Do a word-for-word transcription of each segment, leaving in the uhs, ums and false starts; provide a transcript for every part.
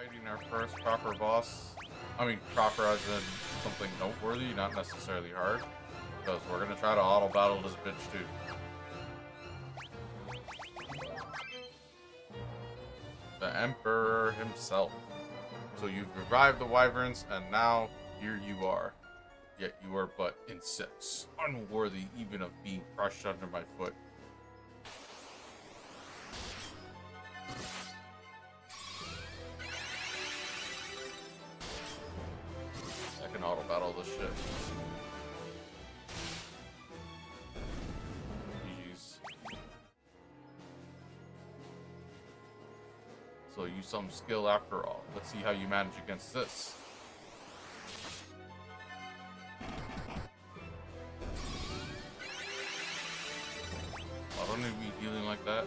fighting our first proper boss. I mean, proper as in something noteworthy, not necessarily hard. Because we're gonna try to auto battle this bitch too. The Emperor himself. So you've revived the wyverns, and now here you are. Yet you are but insects, unworthy even of being crushed under my foot. I can auto battle this shit. So use some skill after all. Let's see how you manage against this. I don't need to be dealing like that.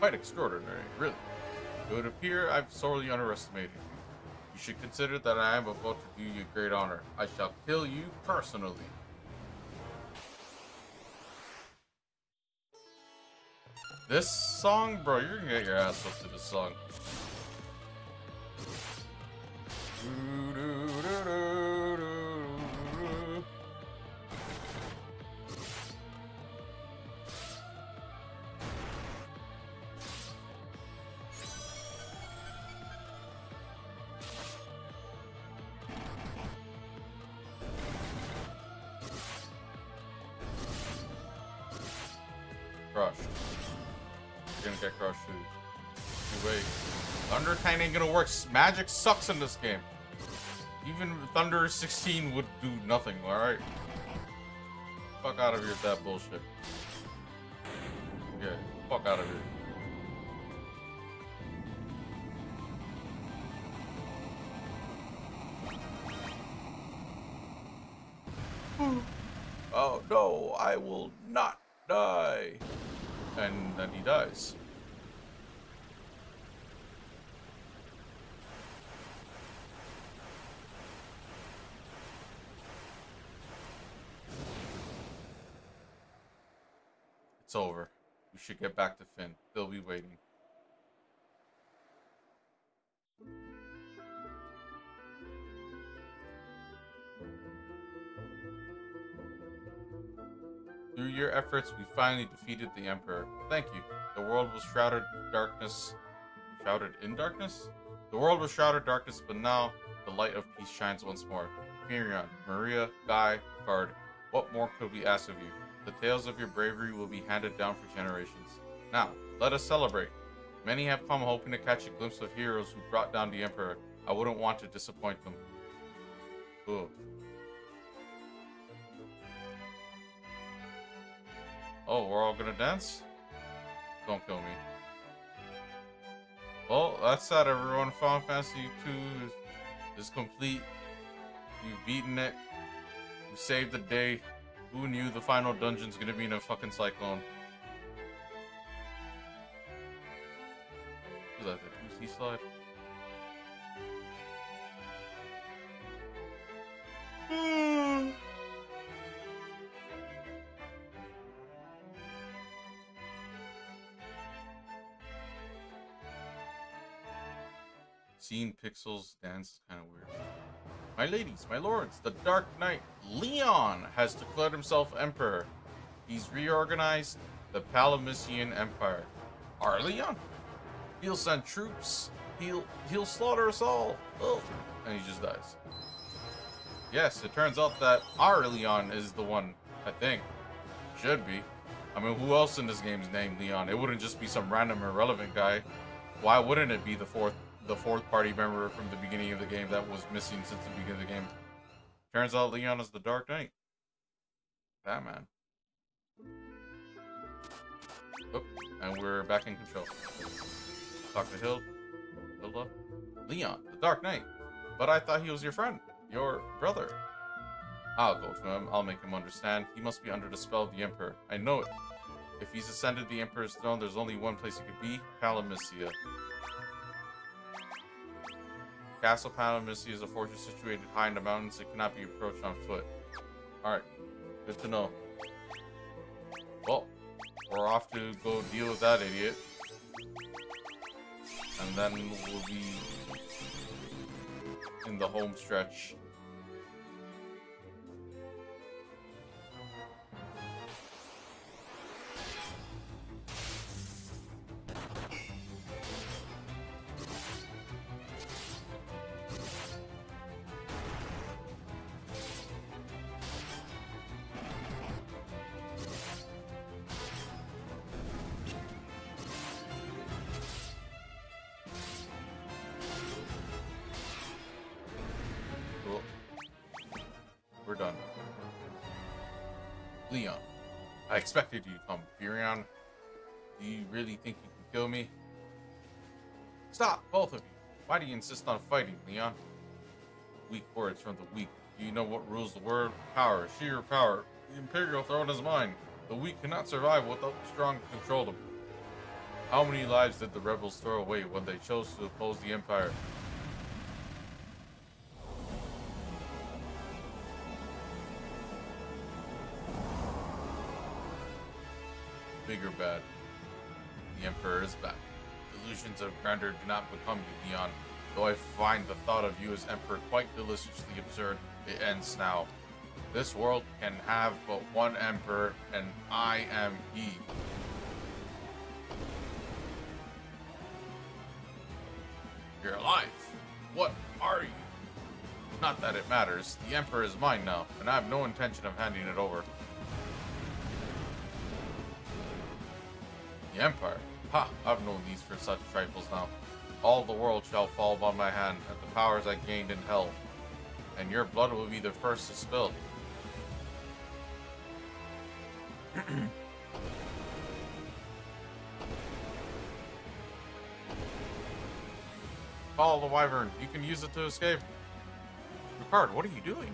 Quite extraordinary, really. It would appear I've sorely underestimated you. You should consider that I am about to do you a great honor. I shall kill you personally. This song, bro, you're gonna get your ass up to this song. Gonna work. Magic sucks in this game. Even Thunder sixteen would do nothing. All right, fuck out of here with that bullshit. Yeah, fuck out of here. Oh no, I will not die. And then he dies. It's over. We should get back to Finn. They'll be waiting. Through your efforts, we finally defeated the Emperor. Thank you. The world was shrouded in darkness. Shrouded in darkness? The world was shrouded in darkness, but now the light of peace shines once more. Firion, Maria, Guy, Card. What more could we ask of you? The tales of your bravery will be handed down for generations. Now, let us celebrate. Many have come hoping to catch a glimpse of heroes who brought down the Emperor. I wouldn't want to disappoint them. Ooh. Oh, we're all gonna dance? Don't kill me. Well, that's that, everyone. Final Fantasy two is, is complete. You've beaten it. You saved the day. Who knew the final dungeon's gonna be in a fucking cyclone? Was that the two C slide? Mm. Seeing pixels dance is kind of weird. My ladies, my lords, the Dark Knight, Leon, has declared himself Emperor. He's reorganized the Palamecian Empire. Our Leon? He'll send troops. He'll, he'll slaughter us all. Oh, and he just dies. Yes, it turns out that our Leon is the one, I think. Should be. I mean, who else in this game's named Leon? It wouldn't just be some random irrelevant guy. Why wouldn't it be the fourth? The fourth party member from the beginning of the game that was missing since the beginning of the game. Turns out Leon is the Dark Knight. Batman. Oh, and we're back in control. Talk to Hilda. Hilda. Leon, the Dark Knight. But I thought he was your friend. Your brother. I'll go to him. I'll make him understand. He must be under the spell of the Emperor. I know it. If he's ascended the Emperor's throne, there's only one place he could be, Palamecian. Castle Palamecia is a fortress situated high in the mountains. It cannot be approached on foot. Alright. Good to know. Well, we're off to go deal with that idiot. And then we'll be in the home stretch. Leon, I expected you to come. Firion, do you really think you can kill me? Stop, both of you. Why do you insist on fighting, Leon? Weak words from the weak. Do you know what rules the world? Power, sheer power. The Imperial throne is mine. The weak cannot survive without the strong to control them. How many lives did the rebels throw away when they chose to oppose the Empire? Big or bad, the Emperor is back. Delusions of grandeur do not become you, Leon. Though I find the thought of you as Emperor quite deliciously absurd, it ends now. This world can have but one Emperor, and I am he. You're alive. What are you? Not that it matters. The Emperor is mine now, and I have no intention of handing it over. Empire? Ha! I've no need for such trifles now. All the world shall fall by my hand at the powers I gained in hell, and your blood will be the first to spill. Follow the wyvern. You can use it to escape. Ricard, what are you doing?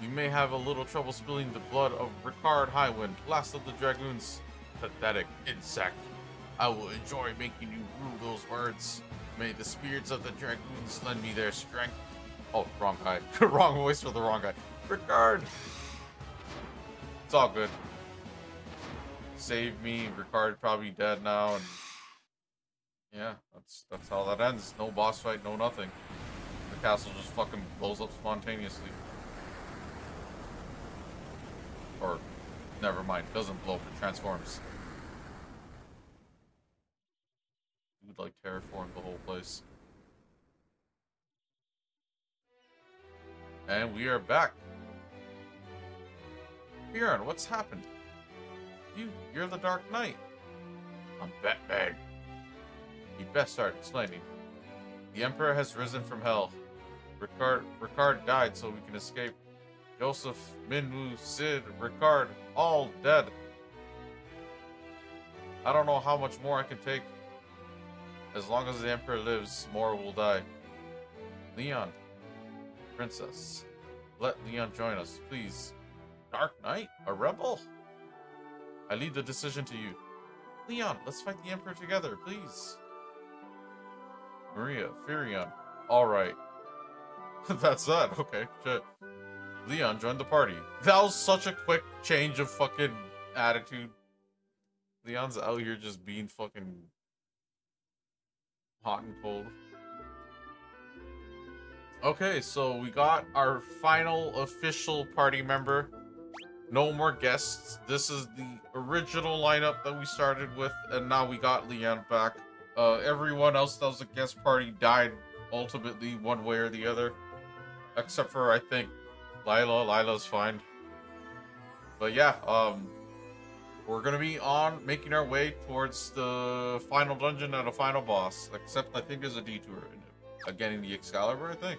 You may have a little trouble spilling the blood of Ricard Highwind, last of the Dragoons. Pathetic insect. I will enjoy making you rue those words. May the spirits of the Dragoons lend me their strength. Oh, wrong guy. Wrong voice for the wrong guy. Ricard! It's all good. Save me. Ricard probably dead now. And yeah, that's that's how that ends. No boss fight, no nothing. The castle just fucking blows up spontaneously. Or never mind, doesn't blow up, it transforms. You would like terraform the whole place. And we are back. Firion, what's happened? You, you're the Dark Knight. I'm Batman. You best start explaining. The Emperor has risen from hell. Ricard, Ricard died so we can escape. Joseph, Minwu, Sid, Ricard, all dead. I don't know how much more I can take. As long as the Emperor lives, more will die. Leon, Princess, let Leon join us, please. Dark Knight? A rebel? I leave the decision to you. Leon, let's fight the Emperor together, please. Maria, Firion, alright. That's that, okay, shit. Leon joined the party. That was such a quick change of fucking attitude. Leon's out here just being fucking hot and cold. Okay, so we got our final official party member. No more guests. This is the original lineup that we started with, and now we got Leon back. Uh, everyone else that was a guest party died ultimately one way or the other. Except for, I think, Lilo, Lilo's fine. But yeah, um, we're gonna be on making our way towards the final dungeon and a final boss. Except I think there's a detour in it. Again, in the Excalibur, I think.